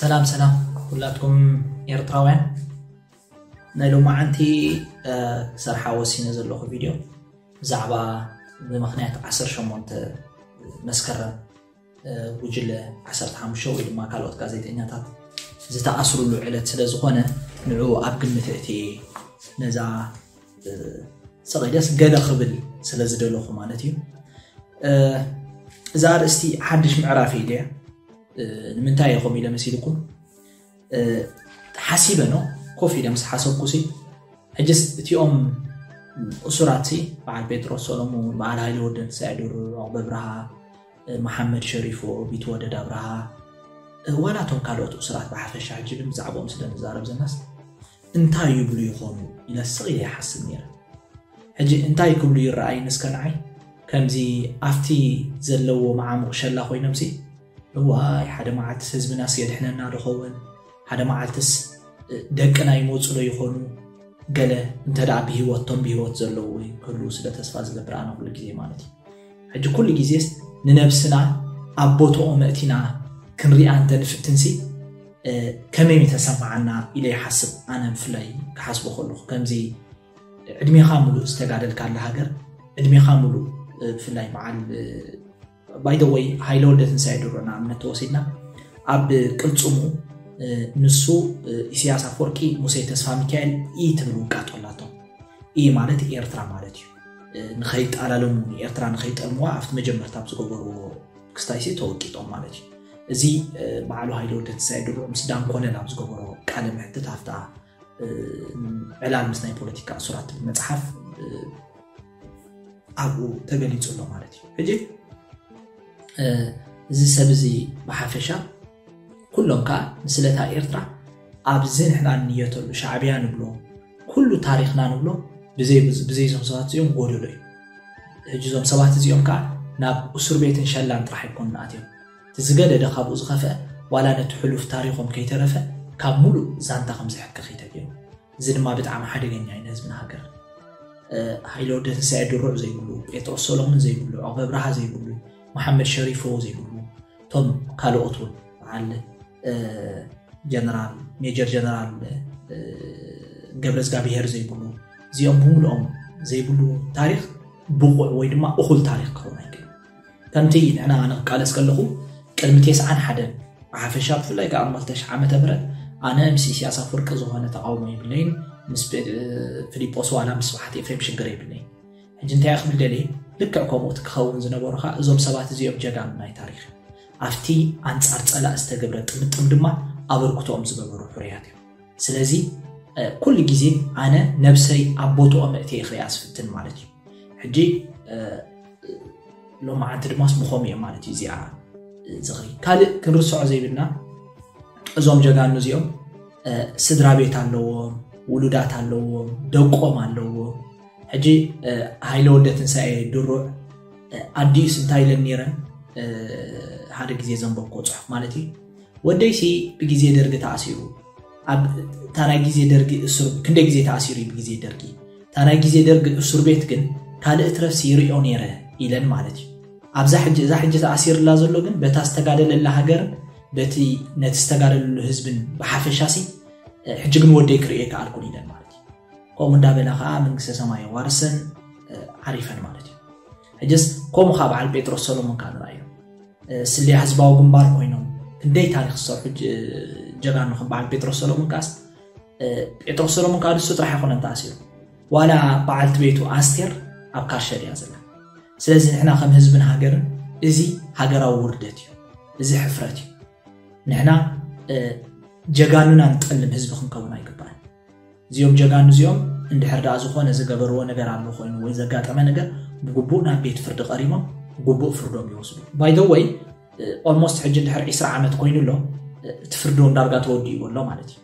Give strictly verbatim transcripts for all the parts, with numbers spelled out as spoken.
سلام سلام كلاتكم إيرتراوين نايلو معانتي سرحا وسينا زلوخو فيديو زعبا بمخنيات عصر شمونت مسكرة وجل عصر تحامشو إلما كالوت قازيت إنياتات زيتا عصر اللو علت سلازقونا نعو أبقل مثلتي نزع صغيرياس قادة خبل سلازدلوخو مانتي زار استي حدش معرافي دي المنتهي يقوم إلى مسيلكم حسيبنا كوفي لمس حسب كوسي أجلس تيوم أسراتي مع بيتروس سولومون مع العائلة ودن سعدور عببرها محمد شريف وبيتودا دبرها ولا تنقلوا أسرات بحفش عجيب مزعبهم سلام زارب زناس انتهي يبلو يقوم إلى الصغير حسنير أجل انتهي كبلو يرأي نسكنعي كمزي أفتي زلوا مع مغشلة خوي نمسي لواي حدا معلتس هزبنا سيد حنا نادو خوان حدا معلتس دقنا يموت له يخونو قال انت دع بهوت تم بهوت زلو كلو سدا تسفاز لبرانا كل جزي مالتي حج كل جزيس ننفسنا ابوتو امتينا كنري انت نفتنسي كما يتسمعنا الى حسب انا مفلاي كحسب خلو كمزي ادمي خاملو استغادل كان لهاجر ادمي خاملو فلاي معال باي ذا واي هاي لود انسايد رونا امنا توسيدنا اب قلصمو نسو اسياس افوركي موسى تسفا ميكائيل اي تبلو قاطولاتو اي معنات ايرترا معناتيو نخيط علالمو ايرترا نخيط اموا عفت مجمرتاب زغورو كستايسي توقيطو معناتي ازي بعلو هاي لود انسايد رو مسدان كونن اب زغورو قال محتت افتا اعلان مسناي بوليتيكا صورات المصحف ابو تغليصو معناتي اجي زي سبزي بحافشة كلهم كا نسلتها إيرترا أبزين إحنا نيته الشعبية نقوله كل تاريخنا نقوله بزي بزي زم سبعة يوم قولوا لي جزم سبعة يوم كا ناب أسر بيت إن شاء الله أنت راح يكون ناتيهم تزجل دخاب أزخفة ولا نتحلو في تاريخهم كي ترفع كملوا زانتا خمسة حق خيتكيهم زين ما بتعمل حدا يعني ناس من هاكر هاي لو ده سعد الرؤ زي يقولوا يتوصلون زي يقولوا عقب راح زي يقولوا محمد شريف وزي يقولوا تم قالوا أطول على جنرال ميجر جنرال جبرز جابير زي يقولوا زيهم بقولهم زي يقولوا تاريخ بقول ويدما أخذ تاريخ كونك تمتين أنا أنا قال أسكلهم كلمتيس عن حدا عفشاب في لايك عمل تش عم تبرد أنا مسي سياسة فرق زهانة تعاوني بلين مسبة في بوسو على مسبحة يفهمش قريب لين هجنت يا أخبر دليل لكن كموت كخون زنبورها زوم سبعة زيوب جدعان ناي تاريخ. عفتي عند أرض على استجبرت متقدمة أبركتهم زببرو حرياتهم. سلازي كل جزء أنا نفسي عبوتو أمتي خياس في التن مالتي. حجي لو ما عند الماس مخومي مالتي زي ع زغري. كله كنرسوا زي بدنا زوم جدعان نزيوم سدرابيت علوه ولودات علوه دوقهم علوه. حجي هايلود تنسى درو أديس تايلند نيران هذا كذي زنبوكو صح مالتي ودايسي بكذي درجة تعسيرو عب ترى كذي درجة سر كندا كذي تعسيري بكذي درجة ترى كذي درجة سر بيتكن كله أترف سيري أو نيره إلين مالتي عب زحج زحج تعسير لازم لقن بتستقال للهجر بتي نتستقال الهزبن بحافي شاسي حجي مودي كريك على كل إلين مالتي ومن دابلا خا من قصة سماي وارسن عارفان مالتي. هجس كم خاب على بيتروس سولومون كان رأيه. سلي حسباو جنبار كوينهم. كندي تاريخ الصرف جرانو خب على بيتروس سولومون كاس. بيتروس سولومون كان السوت راح يكون تأثير. ولا بعد بيتو أستير أبكاش شري هذا. سلزين إحنا خم هزبن هاجر. إزي هاجر ووردتي. إزي حفرتي. نحنا جرانو نتقلم هزبهم كونا يكبر. زيوم جاكانو زيوم عند حردا زخونه زغبرو ነገር አለ ኮይኑ ወይ ዘጋጠመ ነገር ጉቦና ቤት ፍርድ ቀሪሞ ጉቦ ፍርዶም ይወስዱ ባይ ዘ ወይ ኦልሞስት ሕጅ እንደ ሕር عشرة ዓመት ኮይኑ ሎ ትፍርዶ እንዳርጋ ተወዲ ይወሎ ማለት እዩ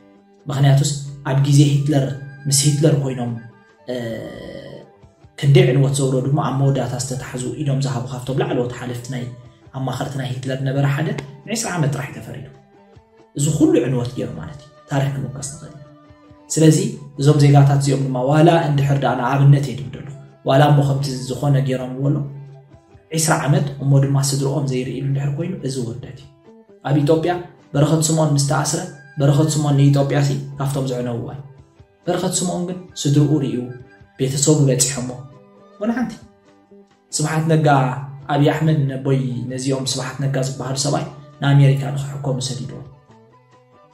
ምክንያቱስ ኣብ ግዜ ሂትለር ምስ ሂትለር ኮይኖም ክንደይን ወፅሮ ድማ ኣሞዳታ ዝተታሕዙ ኢዶም ዝሃቡ ካብቶም ላዕለዎት ሓለፍት ናይ ኣማኸርት ናይ ሂትለር ነበር ሓደ عشرة ዓመት ጥራሕ ተፈሪዶ እዚ ኩሉ ዕንወት ገይሩ ማለት እዩ ታሪክ ንወቀስ ንኽእል سلازي زوم زيغاتات زيوم نما ولا عند حردانا عابنت يدمدلو ولا مخمت زخونه غيرام ولو عشرة عمد امود ما سدروم زيري ان دحر كوين ازو وداتي اب ايتوبيا برخت سمون مستعسرة برخت سمون نيتوبياسي نفتم زعنوا واي برخت سمون جن سدروريو بيتصوب بيتحمو ونحنتي صباحت نجا أبي أحمد نبي نزيوم صباحت نجا بحر سباي ناميريكا نحكم سديدو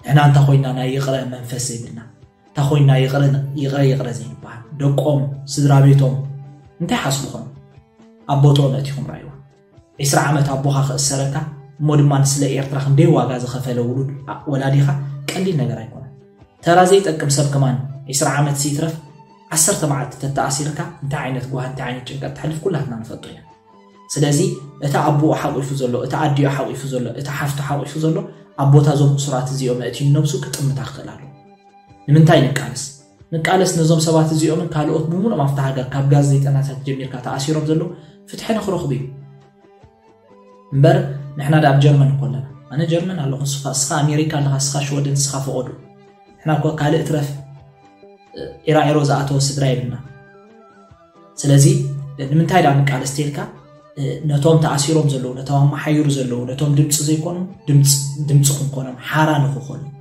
إحنا تخوينا نايقرأ منفسي بلنا تخوينا يقرأ يقرأ يقرأ زين بحر دقهم سدرابيتهم انت حسبهم أبوتهم أتيهم رأيوا إسرع عمت أبوها خ السرقة مودمان سلا إرترخن دي واجاز خفل ولود ولاديها كلي نجرا يكون ترى زيت أكم سب كمان إسرع عمت سيترف عسرت مع تتعسيرك أنت عينت جوها أنت عينت جنك تحلف كلها تنام فضية سلازي أتعبوا حاول يفوزله أتعدي حاول يفوزله أتحفت حاول يفوزله أبوتها زوم سرعة زيوم أتين نبسو كتم تخلله من تاني نكالس نكالس نزوم سبعة زيوم نكالو أطبمون ما فتح جر كاب جاز زيت أنا تجمير كتعسير بزله فتحنا خروخ بيه بر نحنا داب جرمن كلنا أنا جرمن على خصف أسخا أمريكا على خصف شودن سخا فقدو إحنا كوا قال إترف إيران روز عتو سدرايبنا سلازي من تايد عنك على استيلكا نتوم تعسيرهم زلوا نتوم محير زلوا نتوم دمتس زي كونم دمتس دمتسهم كونم حارانه خون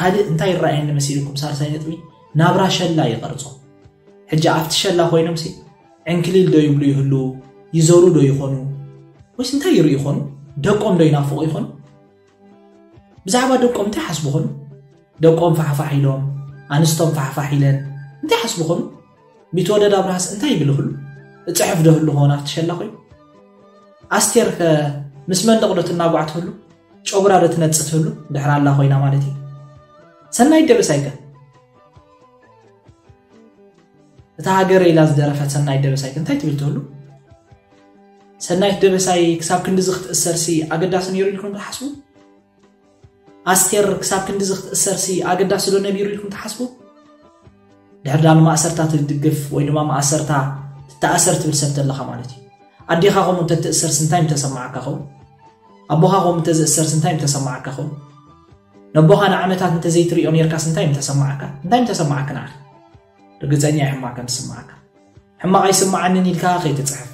قال أنت الرأي إن مسيركم صار سينتمي نابراش الله يقرضهم حجة عفتش الله خوينم سي عنكليل ده يبلي هلو يزورو دو يخونو ويس انتا يرو يخونو دوكوم دو ينافقو يخونو بزعبا دوكوم انتا حسبو خونو دوكوم فحفاحي لهم انستم فحفاحي لهم انتا حسبو خونو بيتوادا دابراس انتا يبلو خلو اتحف دو هلو هون افتشالا خوي استير مسمن دقلو تنابعت هلو شعبرا دو تنتست هلو دحران لا خوينا مالتي سنة يدبر سايكا اتاقر ايلاز درفت سنة يدبر سايكا انتا يتبلتو هلو سنايت دبساي كساب كندزخت السرسي أقداسن يرو لكم تحسبوا أستير كساب كندزخت السرسي أقداسن لون يرو لكم تحسبوا دحرنا ما أسرتها تدقف وإنما ما أسرتها تأسرت بالسنت اللي خمالتي أدي خاهم أنت تأسر سنتين تسمعك أخو أبوها خاهم أنت تأسر سنتين تسمعك أخو نبوها نعمتها أنت زي تريون يركا سنتين تسمعك سنتين تسمعك نعم رجعت أني حماك نسمعك حماك يسمع عنني الكاخي تتعب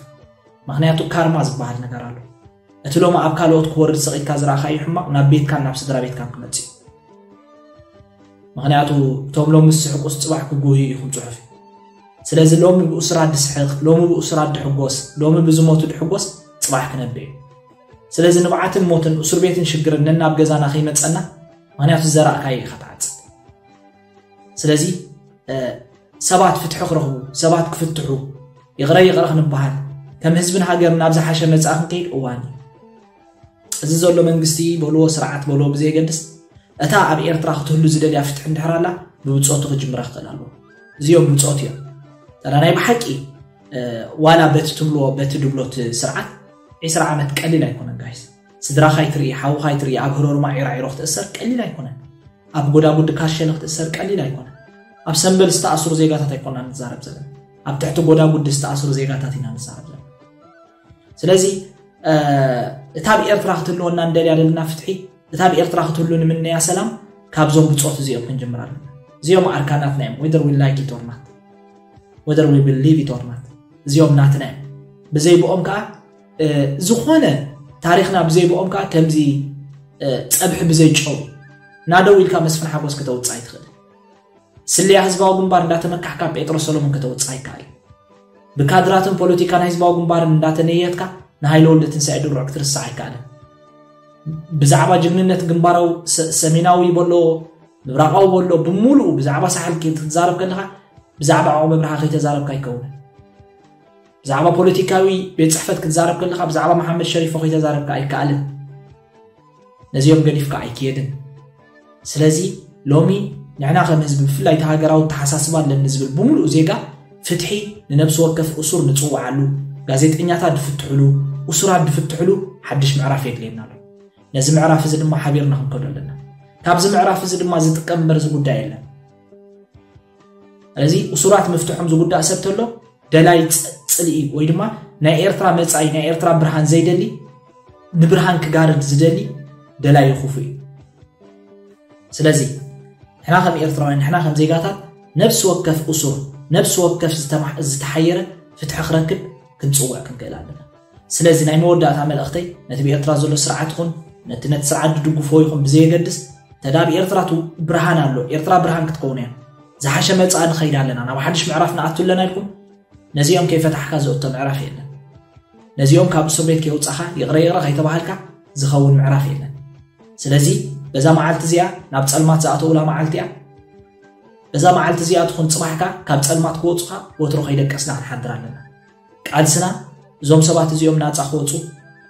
مخنياتو كارما زبال نغرالو اتلو ما ابكالوت كورد سقيت كازرا خاي حما نا بيت كان نفس درا بيت كان كنتي مخنياتو توملو مسحق اس صباح كغوي يكون صحفي سلاذ لوم باسرا دسحق لوم باسرا دحغوس لوم بزموت دحغوس صباح كنبي سلاذ نبعات الموت اسر بيتن شجرنا نا بغزانا خي متصنا مخنياتو زرا كاي خطعت سلاذ سبات فتحو خرهو سبات كفتحو يغرا يغرا خنبحال كم حزب هاجر نابز حشم نصاخن كيد اواني اذا زولو منغستي بولو سرعت بولو بزي قدس اتا اب ايرترا ختلو زدد يفتح اندحرالا بوصوتو خجمرا خلالو زيو بوصوتيا تراناي بحقي وانا بتتملو بتدبلوت سرعت عشرة عامات قليل ايكون جايز سدرا خايتري حاو خايتري اب هرور ما عيراي روخت اسر قليل ايكون اب غودا غود كاشل روخت اسر قليل ايكون اب سنبل استعصر زيغاتا تايكون انزارب زلم اب تحت غودا غود استعصر زيغاتا تينا انزارب سلازي تابع إرتراخ تلون نندل على النفتحي تابع إرتراخ تلون مني يا سلام كابزون بتصوت زيو من جمران زيو ما أركانات نعم whether we like it or not whether we believe it or not زيو منات نعم بزي بقوم كا زخونة تاريخنا بزي بقوم كا تمزي تسبح بزي تشو نادو ويل كامس فن حقوس كتوت سايد خد سلي حزباو جنبار دات مكح كا بيتروس سلومون كتوت سايد كاري بكادراتن بوليتيكان حزباو غمبار نداتنيتكا نهايلو لتنسعد الركتر السايكال بزعبا جننت غمبارو سميناوي بولو براقاو بولو بمولو بزعبا سحل كي تزارب كلها بزعبا عمر برها كي تزارب كايكون بزعبا بوليتيكاوي بيتصحفت كتزارب كلها بزعبا محمد شريف كي تزارب كايكال نزيوم غليف كايكيدن سلازي لومي نعنا خم حزب فلايت هاجراو تحساسبان للنزب بمولو زيغا فتحي لنفس وكف أسر نتصوع علو جازيت إني أتعد فتحلو أسر عد فتحلو حدش معرف يكلمنا له لازم معرف زد ما حبيرنا هم كده لنا تابز معرف زد ما زد كم برز قداي له لذي أسرات مفتوحهم زود قداي سبت له دلائت تلقي ويدما نائر ترى متعي نائر ترى برهان زيد لي نبرهان كجارد زيد لي دلائل خوفي سلذي إحنا خم نائر ترى إحنا خم زي قاتل نفس وكف أسر نفس وقف زتحيرة فتح خركب كنت صوع كنت قال عندنا سلازي ناي مودات عمل أختي نتبي إرترا زلوا سرعتكم نتنت سرعة دوجو فويكم بزي قدس تدابي إرترا برهان علو إرترا برهان كتكونين زحش ما تصعد خير علينا أنا وحدش معرفنا عتلنا لكم نزيهم كيف تحكى زوجت معرفينا نزيهم كاب صبرت كيوت صخا يغري يغري تبع هالك زخون معرفينا سلازي بزا معلت زيا نبتسأل ما تزعته ولا معلتيا بزا معلت زيا تكون صباحك كابتسأل ما تقول صخا وتروح يدك أسنان حدر علينا قعدسنا زوم سبعة زيوم ناتس أخوته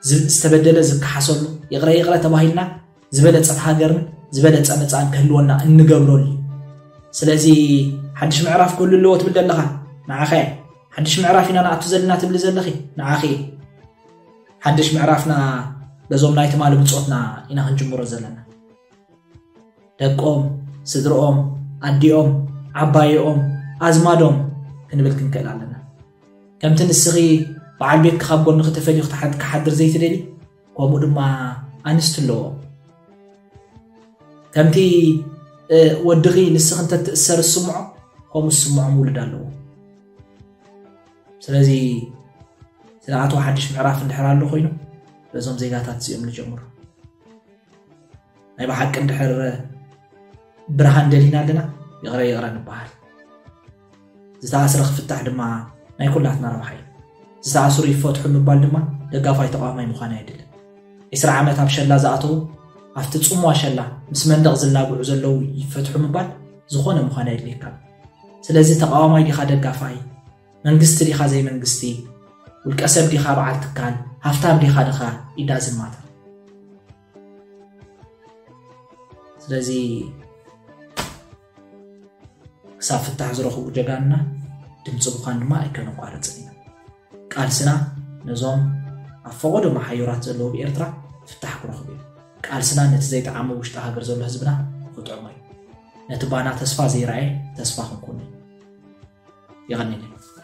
زب استبدله زب حصله يغرى يغرى تباهينا زبلت أتحاجرنا زبلت أمت عن كهلونا إن جبرولي سلازي حدش معرف كل اللي هو تبدل لها نعخي حدش معرفنا نعتزلنا تبل زلخي نعخي حدش معرفنا لزوم نايت ماله بتصوتنا إنها الجمهور زلنا دقوم صدرهم عديهم عبايهم أزمادهم كنبلكن كلا لنا كم تنسقي بعد بيت خاب قلنا ختفلي ختحد كحدر زي تدلي وابود ما أنستلو تمتي اه ودغي لسه أنت تأثر السمع هم السمع مولد علو سلازي سلعته حدش معرف اندحرار له خوينه لازم زي قاتات سيوم للجمهور أي بحق اندحر برهان دلينا لنا يغرى يغرى نبحر زتا أسرخ في التحد ما ما يكون لحنا ربحين زع سوري فتح مبالما دقافاي تقاماي مخانا يدل إسرع عملت بشلا زعته عفت تصوم وشلا مس مندق زلاقو زلو يفتحو مبال زخونه مخانا يدل كان سلازي تقاماي دي خا دقافاي منغستي دي خا زي منغستي والكسب دي خا بعلت كان هفتام دي خا دخا يدازم مات سلازي صافت تحزرو جغانا تمصبو كان ما يكنو قارصني قالسنا نظام عفوده مع حيورات زلو بإرترا فتح كرخبي قالسنا نتزيت عامو وشتا هاجر زلو حزبنا قطعماي نتبانا تسفا زي راي تسفا كنكون يغني لي